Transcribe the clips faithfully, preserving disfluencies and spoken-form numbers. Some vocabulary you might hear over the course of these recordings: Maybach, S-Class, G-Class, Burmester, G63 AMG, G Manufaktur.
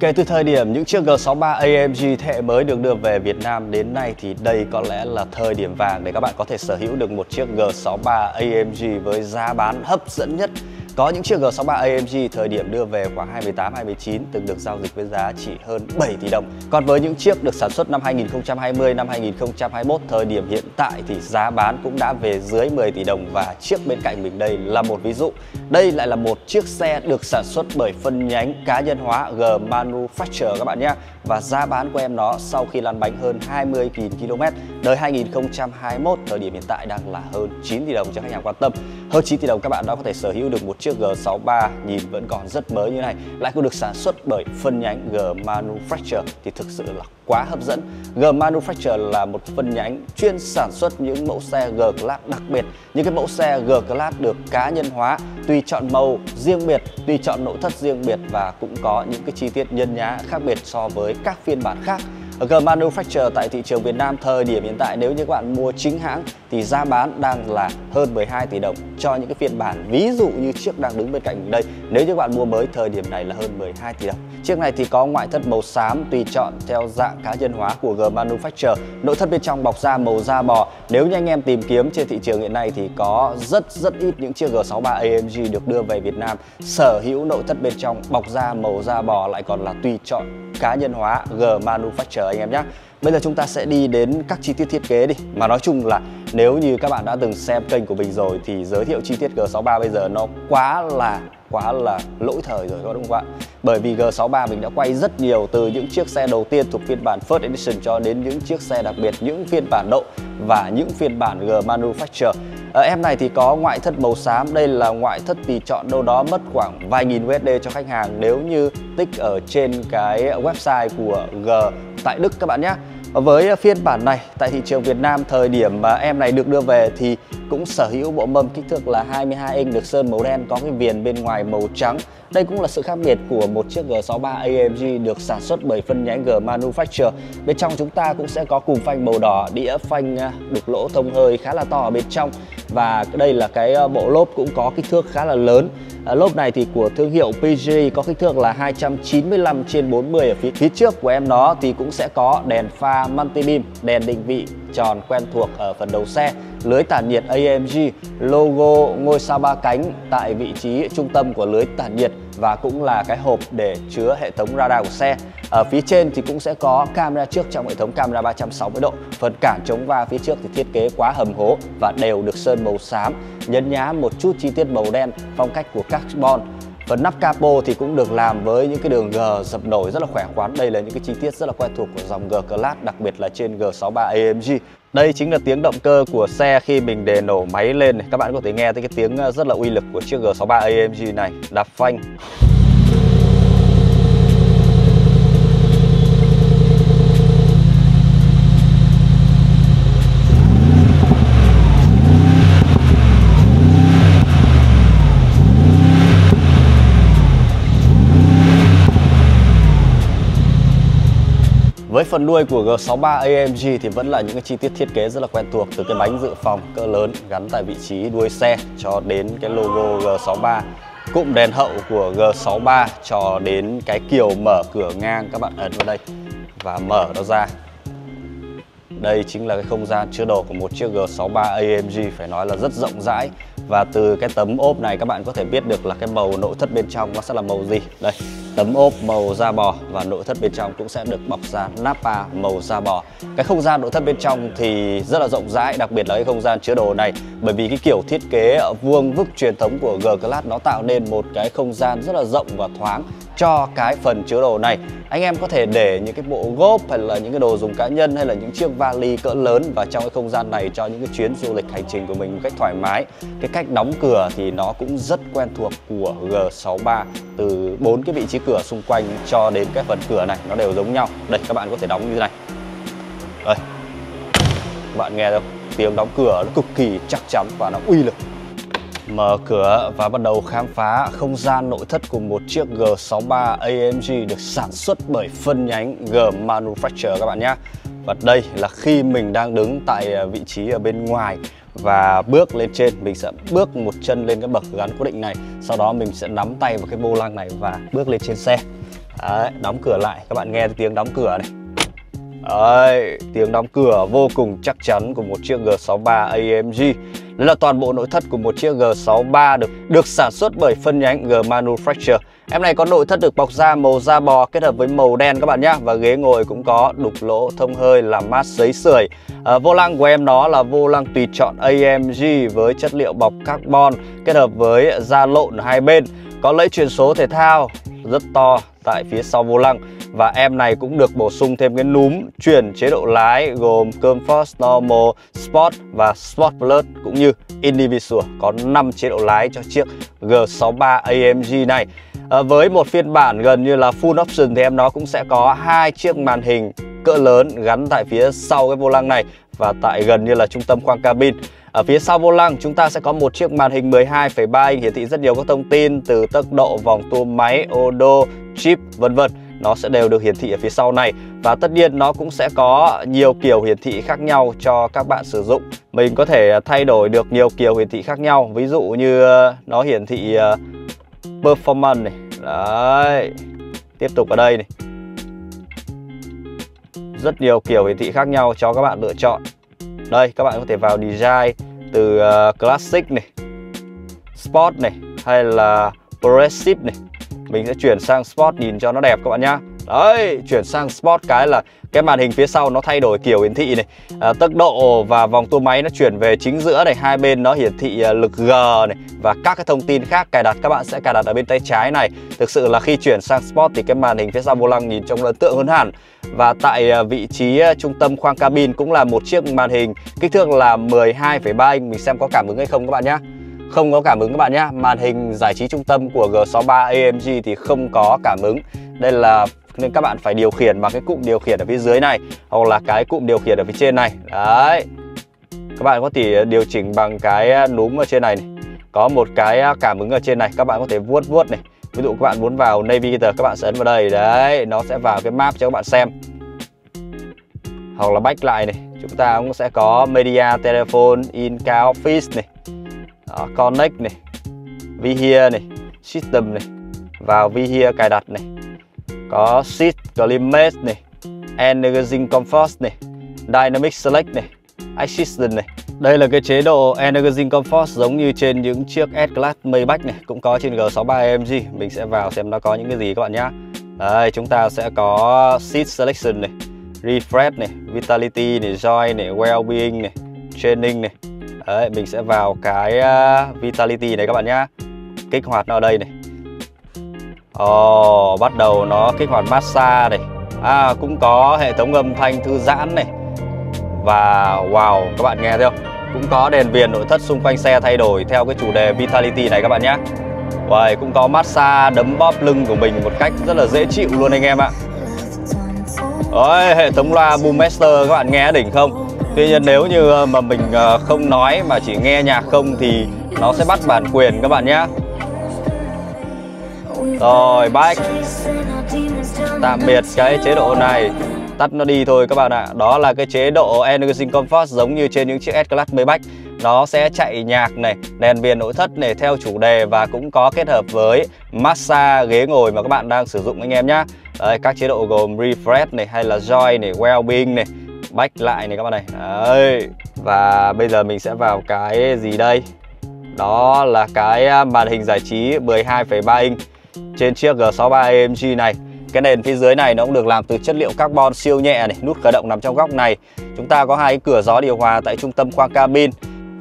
Kể từ thời điểm những chiếc G sáu mươi ba A M G thế hệ mới được đưa về Việt Nam đến nay thì đây có lẽ là thời điểm vàng để các bạn có thể sở hữu được một chiếc G sáu mươi ba A M G với giá bán hấp dẫn nhất. Có những chiếc G sáu mươi ba A M G thời điểm đưa về khoảng hai mươi tám hai mươi chín từng được giao dịch với giá chỉ hơn bảy tỷ đồng. Còn với những chiếc được sản xuất năm hai nghìn không trăm hai mươi, năm hai nghìn không trăm hai mươi mốt, thời điểm hiện tại thì giá bán cũng đã về dưới mười tỷ đồng. Và chiếc bên cạnh mình đây là một ví dụ. Đây lại là một chiếc xe được sản xuất bởi phân nhánh cá nhân hóa G Manufaktur các bạn nhé. Và giá bán của em nó sau khi lăn bánh hơn hai mươi nghìn ki lô mét, đời hai nghìn không trăm hai mươi mốt, thời điểm hiện tại đang là hơn chín tỷ đồng cho khách hàng quan tâm. Hơn chín tỷ đồng các bạn đã có thể sở hữu được một chiếc G sáu mươi ba nhìn vẫn còn rất mới như này, lại còn được sản xuất bởi phân nhánh G Manufaktur thì thực sự là quá hấp dẫn. G Manufaktur là một phân nhánh chuyên sản xuất những mẫu xe G-Class đặc biệt, những cái mẫu xe G-Class được cá nhân hóa, tùy chọn màu riêng biệt, tùy chọn nội thất riêng biệt và cũng có những cái chi tiết nhân nhá khác biệt so với các phiên bản khác. G Manufaktur tại thị trường Việt Nam thời điểm hiện tại, nếu như các bạn mua chính hãng thì giá bán đang là hơn mười hai tỷ đồng cho những cái phiên bản ví dụ như chiếc đang đứng bên cạnh mình đây. Nếu như các bạn mua mới thời điểm này là hơn mười hai tỷ đồng. Chiếc này thì có ngoại thất màu xám tùy chọn theo dạng cá nhân hóa của G Manufaktur, nội thất bên trong bọc da màu da bò. Nếu như anh em tìm kiếm trên thị trường hiện nay thì có rất rất ít những chiếc G sáu mươi ba A M G được đưa về Việt Nam sở hữu nội thất bên trong bọc da màu da bò, lại còn là tùy chọn cá nhân hóa G Manufaktur anh em nhé. Bây giờ chúng ta sẽ đi đến các chi tiết thiết kế đi. Mà nói chung là nếu như các bạn đã từng xem kênh của mình rồi thì giới thiệu chi tiết G sáu mươi ba bây giờ nó quá là quá là lỗi thời rồi, đúng không ạ? Bởi vì G sáu mươi ba mình đã quay rất nhiều, từ những chiếc xe đầu tiên thuộc phiên bản First Edition cho đến những chiếc xe đặc biệt, những phiên bản độ và những phiên bản G Manufaktur. À, em này thì có ngoại thất màu xám. Đây là ngoại thất tùy chọn, đâu đó mất khoảng vài nghìn u ét đê cho khách hàng nếu như tích ở trên cái website của G tại Đức các bạn nhé. Với phiên bản này tại thị trường Việt Nam thời điểm mà em này được đưa về thì cũng sở hữu bộ mâm kích thước là hai mươi hai inch được sơn màu đen, có cái viền bên ngoài màu trắng. Đây cũng là sự khác biệt của một chiếc G sáu mươi ba A M G được sản xuất bởi phân nhánh G Manufaktur. Bên trong chúng ta cũng sẽ có cùm phanh màu đỏ, đĩa phanh đục lỗ thông hơi khá là to ở bên trong. Và đây là cái bộ lốp cũng có kích thước khá là lớn. Lốp này thì của thương hiệu pê giê có kích thước là hai trăm chín mươi lăm trên bốn mươi. Ở phía, phía trước của em nó thì cũng sẽ có đèn pha multi beam, đèn định vị tròn quen thuộc ở phần đầu xe, lưới tản nhiệt A M G, logo ngôi sao ba cánh tại vị trí trung tâm của lưới tản nhiệt và cũng là cái hộp để chứa hệ thống radar của xe. Ở phía trên thì cũng sẽ có camera trước trong hệ thống camera ba trăm sáu mươi độ. Phần cản chống va phía trước thì thiết kế quá hầm hố và đều được sơn màu xám, nhấn nhá một chút chi tiết màu đen, phong cách của carbon. Phần nắp capo thì cũng được làm với những cái đường G dập nổi rất là khỏe khoắn. Đây là những cái chi tiết rất là quen thuộc của dòng G-Class, đặc biệt là trên G sáu mươi ba A M G. Đây chính là tiếng động cơ của xe khi mình để nổ máy lên này. Các bạn có thể nghe thấy cái tiếng rất là uy lực của chiếc G sáu mươi ba A M G này. Đạp phanh với phần đuôi của G sáu mươi ba A M G thì vẫn là những cái chi tiết thiết kế rất là quen thuộc, từ cái bánh dự phòng cỡ lớn gắn tại vị trí đuôi xe cho đến cái logo G sáu mươi ba, cụm đèn hậu của G sáu mươi ba cho đến cái kiều mở cửa ngang. Các bạn ấn vào đây và mở nó ra. Đây chính là cái không gian chứa đồ của một chiếc G sáu mươi ba A M G, phải nói là rất rộng rãi. Và từ cái tấm ốp này các bạn có thể biết được là cái màu nội thất bên trong nó sẽ là màu gì. Đây, tấm ốp màu da bò và nội thất bên trong cũng sẽ được bọc da nappa màu da bò. Cái không gian nội thất bên trong thì rất là rộng rãi, đặc biệt là cái không gian chứa đồ này. Bởi vì cái kiểu thiết kế vuông vức truyền thống của G-Class nó tạo nên một cái không gian rất là rộng và thoáng cho cái phần chứa đồ này. Anh em có thể để những cái bộ gốp hay là những cái đồ dùng cá nhân hay là những chiếc vali cỡ lớn vào trong cái không gian này cho những cái chuyến du lịch hành trình của mình một cách thoải mái. Cái cách đóng cửa thì nó cũng rất quen thuộc của G sáu mươi ba, từ bốn cái vị trí cửa xung quanh cho đến cái phần cửa này nó đều giống nhau. Đây, các bạn có thể đóng như thế này. Đây, các bạn nghe không? Tiếng đóng cửa nó cực kỳ chắc chắn và nó uy lực. Mở cửa và bắt đầu khám phá không gian nội thất của một chiếc G sáu mươi ba A M G được sản xuất bởi phân nhánh G Manufaktur các bạn nhé. Và đây là khi mình đang đứng tại vị trí ở bên ngoài và bước lên trên, mình sẽ bước một chân lên cái bậc gắn cố định này, sau đó mình sẽ nắm tay vào cái vô lăng này và bước lên trên xe. Đấy, đóng cửa lại, các bạn nghe tiếng đóng cửa này. Đấy, tiếng đóng cửa vô cùng chắc chắn của một chiếc G sáu mươi ba a em giê. Đó là toàn bộ nội thất của một chiếc G sáu mươi ba được được sản xuất bởi phân nhánh G Manufaktur. Em này có nội thất được bọc da màu da bò kết hợp với màu đen các bạn nhé. Và ghế ngồi cũng có đục lỗ thông hơi làm mát sấy sưởi. À, vô lăng của em nó là vô lăng tùy chọn a em giê với chất liệu bọc carbon kết hợp với da lộn hai bên. Có lẫy truyền số thể thao rất to tại phía sau vô lăng. Và em này cũng được bổ sung thêm cái núm chuyển chế độ lái gồm Comfort, Normal, Sport và Sport Plus cũng như Individual. Có năm chế độ lái cho chiếc G sáu mươi ba a em giê này. À, với một phiên bản gần như là full option thì em nó cũng sẽ có hai chiếc màn hình cỡ lớn gắn tại phía sau cái vô lăng này và tại gần như là trung tâm khoang cabin. Ở phía sau vô lăng chúng ta sẽ có một chiếc màn hình mười hai phẩy ba inch hiển thị rất nhiều các thông tin từ tốc độ, vòng tua máy, ô đô, chip vân vân. Nó sẽ đều được hiển thị ở phía sau này. Và tất nhiên nó cũng sẽ có nhiều kiểu hiển thị khác nhau cho các bạn sử dụng. Mình có thể thay đổi được nhiều kiểu hiển thị khác nhau. Ví dụ như nó hiển thị Performance này. Đấy. Tiếp tục ở đây này. Rất nhiều kiểu hiển thị khác nhau cho các bạn lựa chọn. Đây, các bạn có thể vào Design từ Classic này, Sport này, hay là Progressive này. Mình sẽ chuyển sang Sport nhìn cho nó đẹp các bạn nhá. Đấy, chuyển sang Sport cái là cái màn hình phía sau nó thay đổi kiểu hiển thị này. à, Tốc độ và vòng tua máy nó chuyển về chính giữa này. Hai bên nó hiển thị lực G này. Và các cái thông tin khác cài đặt các bạn sẽ cài đặt ở bên tay trái này. Thực sự là khi chuyển sang Sport thì cái màn hình phía sau vô lăng nhìn trông ấn tượng hơn hẳn. Và tại vị trí trung tâm khoang cabin cũng là một chiếc màn hình kích thước là mười hai phẩy ba inch. Mình xem có cảm ứng hay không các bạn nhá. Không có cảm ứng các bạn nhá. Màn hình giải trí trung tâm của G sáu mươi ba a em giê thì không có cảm ứng. Đây là nên các bạn phải điều khiển bằng cái cụm điều khiển ở phía dưới này hoặc là cái cụm điều khiển ở phía trên này. Đấy. Các bạn có thể điều chỉnh bằng cái núm ở trên này, này. Có một cái cảm ứng ở trên này, các bạn có thể vuốt vuốt này. Ví dụ các bạn muốn vào Navigator các bạn sẽ ấn vào đây. Đấy, nó sẽ vào cái map cho các bạn xem. Hoặc là back lại này, chúng ta cũng sẽ có Media, Telephone, In Car Office này. Đó, Connect này, Vihia này, System này, vào Vihia cài đặt này, có Seat Climate này, Energy Comfort này, Dynamic Select này, Assistant này. Đây là cái chế độ Energy Comfort giống như trên những chiếc S-Class Maybach này, cũng có trên G sáu mươi ba a em giê. Mình sẽ vào xem nó có những cái gì các bạn nhá. Đây, chúng ta sẽ có Seat Selection này, Refresh này, Vitality này, Joy này, Wellbeing này, Training này. Đấy, mình sẽ vào cái uh, Vitality này các bạn nhá. Kích hoạt nó ở đây này. Ồ, oh, bắt đầu nó kích hoạt massage này. À, cũng có hệ thống âm thanh thư giãn này. Và wow, các bạn nghe thấy không? Cũng có đèn viền nội thất xung quanh xe thay đổi theo cái chủ đề Vitality này các bạn nhá. Wow, cũng có massage đấm bóp lưng của mình một cách rất là dễ chịu luôn anh em ạ. Đấy, hệ thống loa Burmester các bạn nghe đỉnh không? Tuy nhiên nếu như mà mình không nói mà chỉ nghe nhạc không thì nó sẽ bắt bản quyền các bạn nhé. Rồi, back. Tạm biệt cái chế độ này. Tắt nó đi thôi các bạn ạ. Đó là cái chế độ Energy Comfort giống như trên những chiếc S-Class Maybach. Nó sẽ chạy nhạc này, đèn viền nội thất này theo chủ đề và cũng có kết hợp với massage ghế ngồi mà các bạn đang sử dụng anh em nhé. Đấy, các chế độ gồm Refresh này hay là Joy này, Wellbeing này, back lại này các bạn này. Đấy. Và bây giờ mình sẽ vào cái gì đây? Đó là cái màn hình giải trí mười hai phẩy ba inch trên chiếc G sáu mươi ba a em giê này. Cái nền phía dưới này nó cũng được làm từ chất liệu carbon siêu nhẹ này. Nút khởi động nằm trong góc này. Chúng ta có hai cái cửa gió điều hòa tại trung tâm khoang cabin.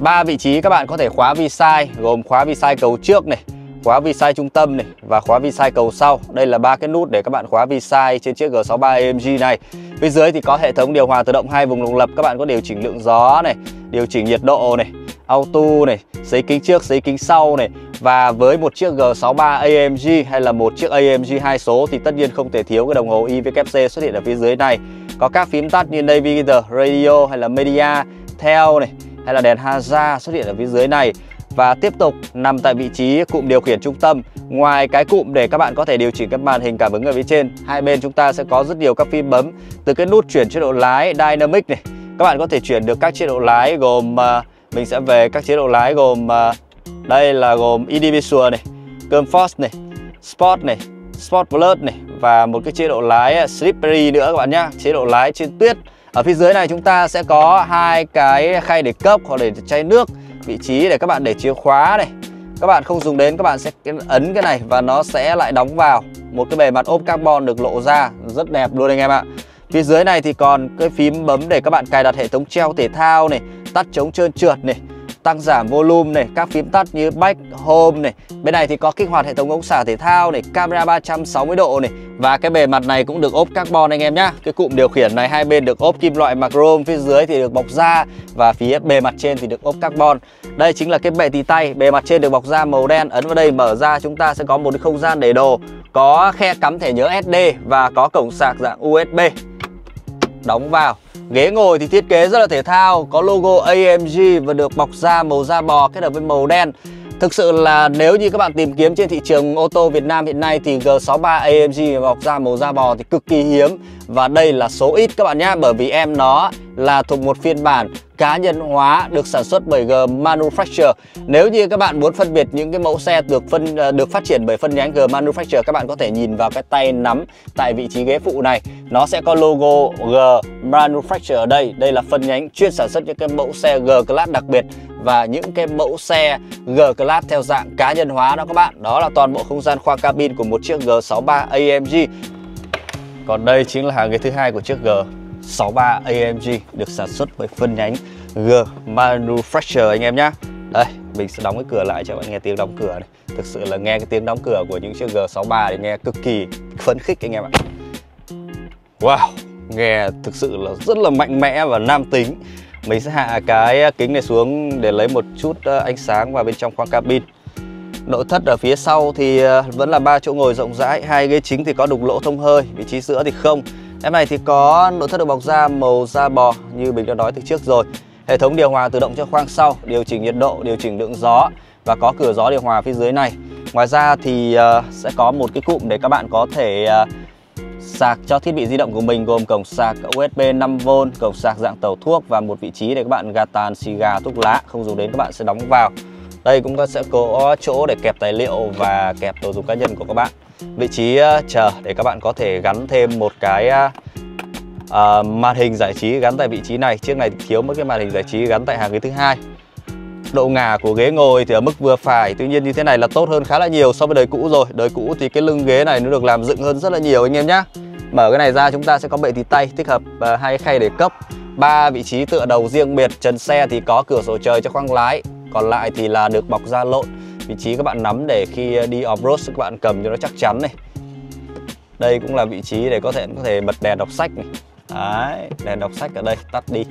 Ba vị trí các bạn có thể khóa vi sai, gồm khóa vi sai cầu trước này, khóa vi sai trung tâm này và khóa vi sai cầu sau. Đây là ba cái nút để các bạn khóa vi sai trên chiếc G sáu mươi ba a em giê này. Phía dưới thì có hệ thống điều hòa tự động hai vùng độc lập, các bạn có điều chỉnh lượng gió này, điều chỉnh nhiệt độ này, auto này, sấy kính trước, sấy kính sau này. Và với một chiếc G sáu mươi ba a em giê hay là một chiếc a em giê hai số thì tất nhiên không thể thiếu cái đồng hồ i vê kép xê xuất hiện ở phía dưới này. Có các phím tắt như Navigator, Radio hay là Media, Theo này hay là đèn hazard xuất hiện ở phía dưới này. Và tiếp tục nằm tại vị trí cụm điều khiển trung tâm. Ngoài cái cụm để các bạn có thể điều chỉnh các màn hình cảm ứng ở phía trên, hai bên chúng ta sẽ có rất nhiều các phím bấm. Từ cái nút chuyển chế độ lái Dynamic này, các bạn có thể chuyển được các chế độ lái gồm uh, mình sẽ về các chế độ lái gồm uh, đây là gồm Individual này, Comfort này, Sport này, Sport Plus này và một cái chế độ lái slippery nữa các bạn nhá, chế độ lái trên tuyết. Ở phía dưới này chúng ta sẽ có hai cái khay để cốc hoặc để chai nước, vị trí để các bạn để chìa khóa này. Các bạn không dùng đến các bạn sẽ ấn cái này và nó sẽ lại đóng vào. Một cái bề mặt ốp carbon được lộ ra rất đẹp luôn anh em ạ. Phía dưới này thì còn cái phím bấm để các bạn cài đặt hệ thống treo thể thao này, tắt chống trơn trượt này, tăng giảm volume này, các phím tắt như back, home này. Bên này thì có kích hoạt hệ thống ống xả thể thao này, camera ba trăm sáu mươi độ này. Và cái bề mặt này cũng được ốp carbon anh em nhá. Cái cụm điều khiển này hai bên được ốp kim loại mặc chrome, phía dưới thì được bọc da và phía bề mặt trên thì được ốp carbon. Đây chính là cái bệ tì tay, bề mặt trên được bọc da màu đen, ấn vào đây mở ra chúng ta sẽ có một cái không gian để đồ, có khe cắm thẻ nhớ ét đê và có cổng sạc dạng u ét bê. Đóng vào. Ghế ngồi thì thiết kế rất là thể thao, có logo a em giê và được bọc da màu da bò kết hợp với màu đen. Thực sự là nếu như các bạn tìm kiếm trên thị trường ô tô Việt Nam hiện nay thì G sáu ba a em giê bọc da màu da bò thì cực kỳ hiếm. Và đây là số ít các bạn nhé, bởi vì em nó là thuộc một phiên bản cá nhân hóa được sản xuất bởi G Manufaktur. Nếu như các bạn muốn phân biệt những cái mẫu xe được phân được phát triển bởi phân nhánh G Manufaktur, các bạn có thể nhìn vào cái tay nắm tại vị trí ghế phụ này, nó sẽ có logo G Manufaktur ở đây. Đây là phân nhánh chuyên sản xuất những cái mẫu xe G-Class đặc biệt và những cái mẫu xe G-Class theo dạng cá nhân hóa đó các bạn. Đó là toàn bộ không gian khoang cabin của một chiếc G sáu ba a em giê. Còn đây chính là hàng ghế thứ hai của chiếc G sáu ba a em giê được sản xuất bởi phân nhánh G Manufaktur anh em nhé. Đây, mình sẽ đóng cái cửa lại cho các bạn nghe tiếng đóng cửa này. Thực sự là nghe cái tiếng đóng cửa của những chiếc G sáu ba thì nghe cực kỳ phấn khích anh em ạ. Wow, nghe thực sự là rất là mạnh mẽ và nam tính. Mình sẽ hạ cái kính này xuống để lấy một chút ánh sáng vào bên trong khoang cabin. Nội thất ở phía sau thì vẫn là ba chỗ ngồi rộng rãi, hai ghế chính thì có đục lỗ thông hơi, vị trí giữa thì không. Em này thì có nội thất được bọc da màu da bò như mình đã nói từ trước rồi. Hệ thống điều hòa tự động cho khoang sau, điều chỉnh nhiệt độ, điều chỉnh lượng gió và có cửa gió điều hòa phía dưới này. Ngoài ra thì sẽ có một cái cụm để các bạn có thể sạc cho thiết bị di động của mình, gồm cổng sạc u ét bê năm vôn, cổng sạc dạng tẩu thuốc và một vị trí để các bạn gạt tàn xì gà, thuốc lá không dùng đến các bạn sẽ đóng vào. Đây cũng sẽ có chỗ để kẹp tài liệu và kẹp đồ dùng cá nhân của các bạn. Vị trí chờ để các bạn có thể gắn thêm một cái uh, màn hình giải trí gắn tại vị trí này. Chiếc này thiếu mất cái màn hình giải trí gắn tại hàng ghế thứ hai. Độ ngả của ghế ngồi thì ở mức vừa phải, tuy nhiên như thế này là tốt hơn khá là nhiều so với đời cũ rồi. Đời cũ thì cái lưng ghế này nó được làm dựng hơn rất là nhiều anh em nhé. Mở cái này ra chúng ta sẽ có bệ tì tay tích hợp uh, hai khay để cốc, ba vị trí tựa đầu riêng biệt. Trần xe thì có cửa sổ trời cho khoang lái, còn lại thì là được bọc da lộn. Vị trí các bạn nắm để khi đi off-road các bạn cầm cho nó chắc chắn này. Đây cũng là vị trí để có thể có thể bật đèn đọc sách này. Đấy, đèn đọc sách ở đây tắt đi.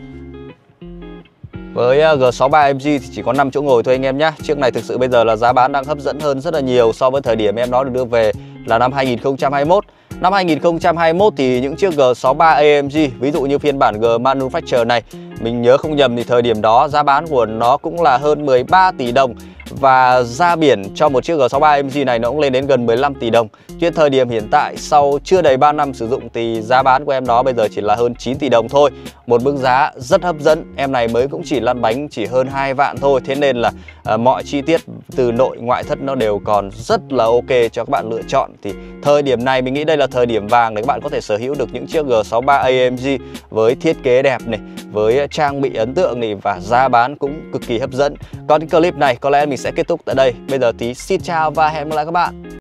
Với G sáu ba a em giê thì chỉ có năm chỗ ngồi thôi anh em nhé. Chiếc này thực sự bây giờ là giá bán đang hấp dẫn hơn rất là nhiều so với thời điểm em nó được đưa về là năm hai nghìn không trăm hai mươi mốt. Năm hai nghìn không trăm hai mươi mốt thì những chiếc G sáu ba a em giê, ví dụ như phiên bản G Manufaktur này, mình nhớ không nhầm thì thời điểm đó giá bán của nó cũng là hơn mười ba tỷ đồng. Và ra biển cho một chiếc G sáu ba a em giê này nó cũng lên đến gần mười lăm tỷ đồng. Trên thời điểm hiện tại sau chưa đầy ba năm sử dụng thì giá bán của em nó bây giờ chỉ là hơn chín tỷ đồng thôi. Một mức giá rất hấp dẫn. Em này mới cũng chỉ lăn bánh chỉ hơn hai vạn thôi. Thế nên là uh, mọi chi tiết từ nội ngoại thất nó đều còn rất là ok cho các bạn lựa chọn. Thì thời điểm này mình nghĩ đây là thời điểm vàng để các bạn có thể sở hữu được những chiếc G sáu ba a em giê với thiết kế đẹp này, với trang bị ấn tượng này và giá bán cũng cực kỳ hấp dẫn. Còn cái clip này có lẽ mình sẽ kết thúc tại đây. Bây giờ tí xin chào và hẹn gặp lại các bạn.